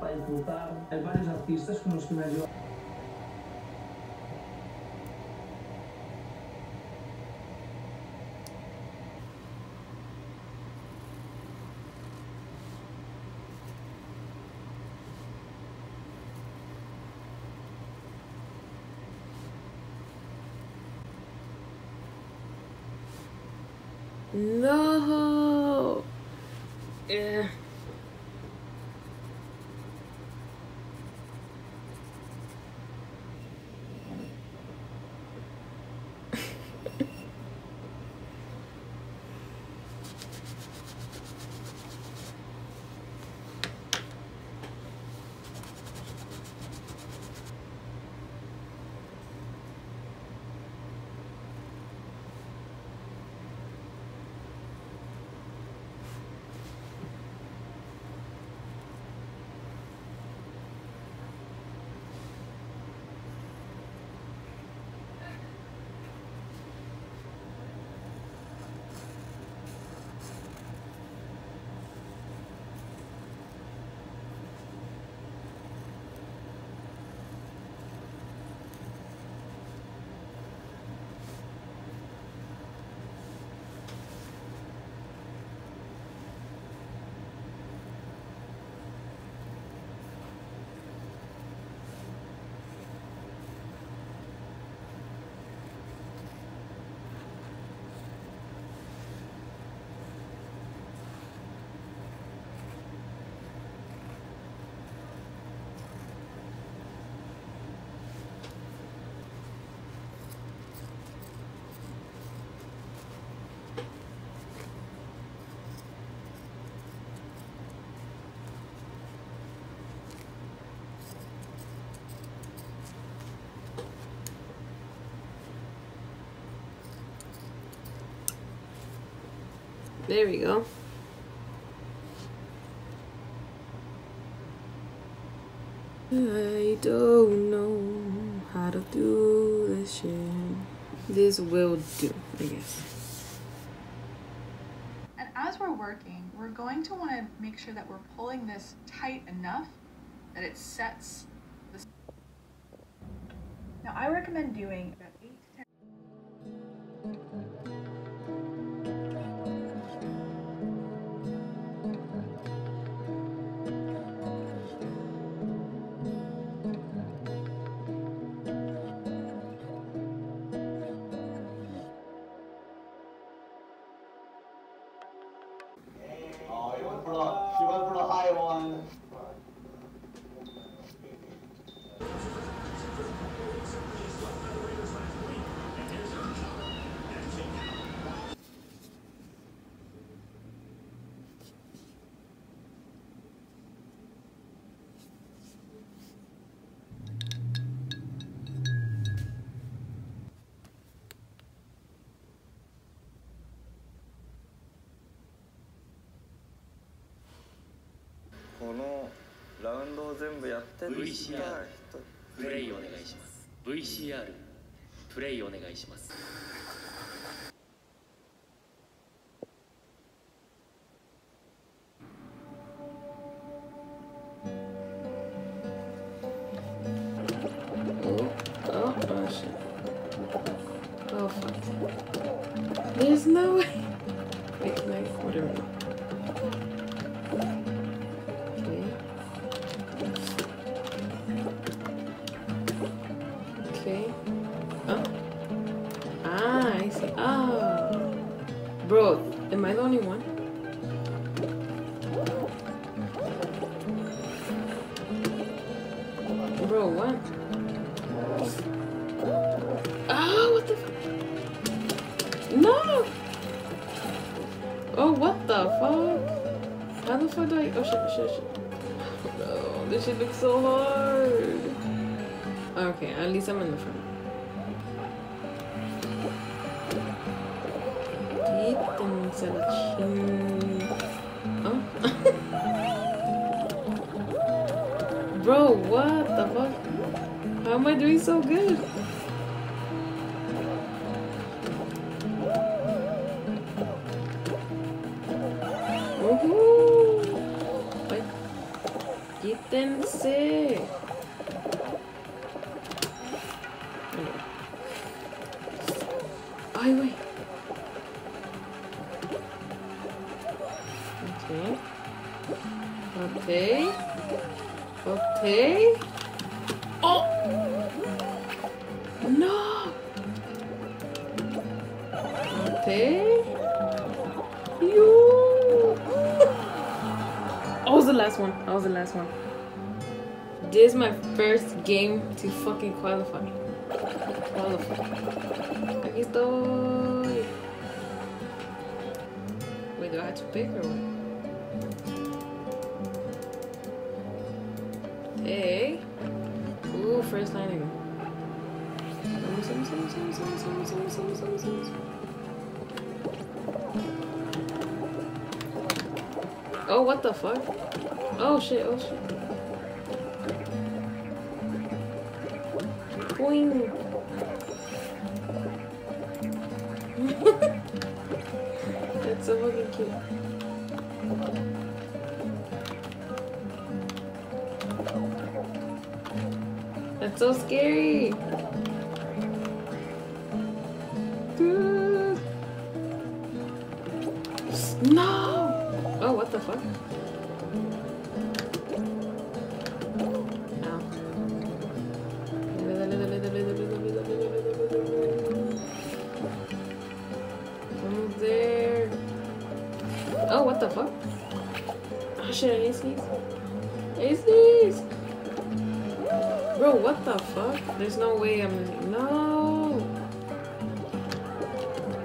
Para disfrutar, hay varios artistas con los que me ayudan. No. Yeah. There we go. I don't know how to do this shit. This will do, I guess. And as we're working, we're going to want to make sure that we're pulling this tight enough that it sets the... Now I recommend doing about 8 to 10. VCR プレイお願いします。VCR プレイお願いします。Oh, oh shit. Oh fuck. There's no way. Wait, no, whatever. It looks so hard. Okay, at least I'm in the front. Oh. Bro, what the fuck? How am I doing so good? Ay, quítense. Ay, güey. Ok. ¡Oh! ¡No! Ok. You. I was the last one. This is my first game to fucking qualify. Aquí estoy. Wait, do I have to pick or what? Hey. Ooh, first landing. Oh, what the fuck? Oh shit. Boing. That's so fucking cute. That's so scary. Dude. No. Oh, what the fuck? Ow. Almost there. Oh, what the fuck? Oh shit, I sneeze. Bro, what the fuck? There's no way I'm gonna... No!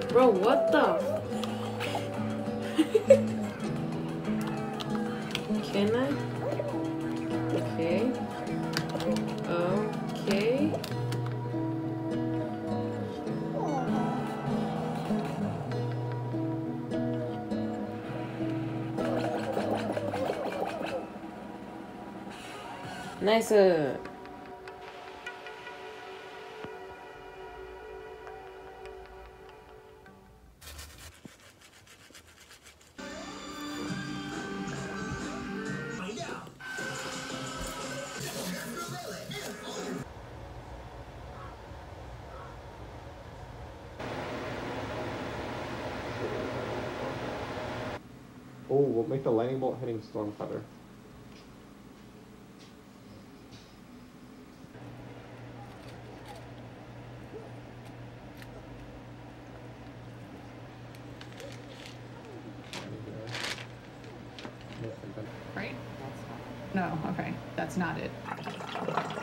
Bro, what the... Can I? Okay. Nice. Oh, we'll make the lightning bolt hitting storm cutter. Right? No, okay. That's not it.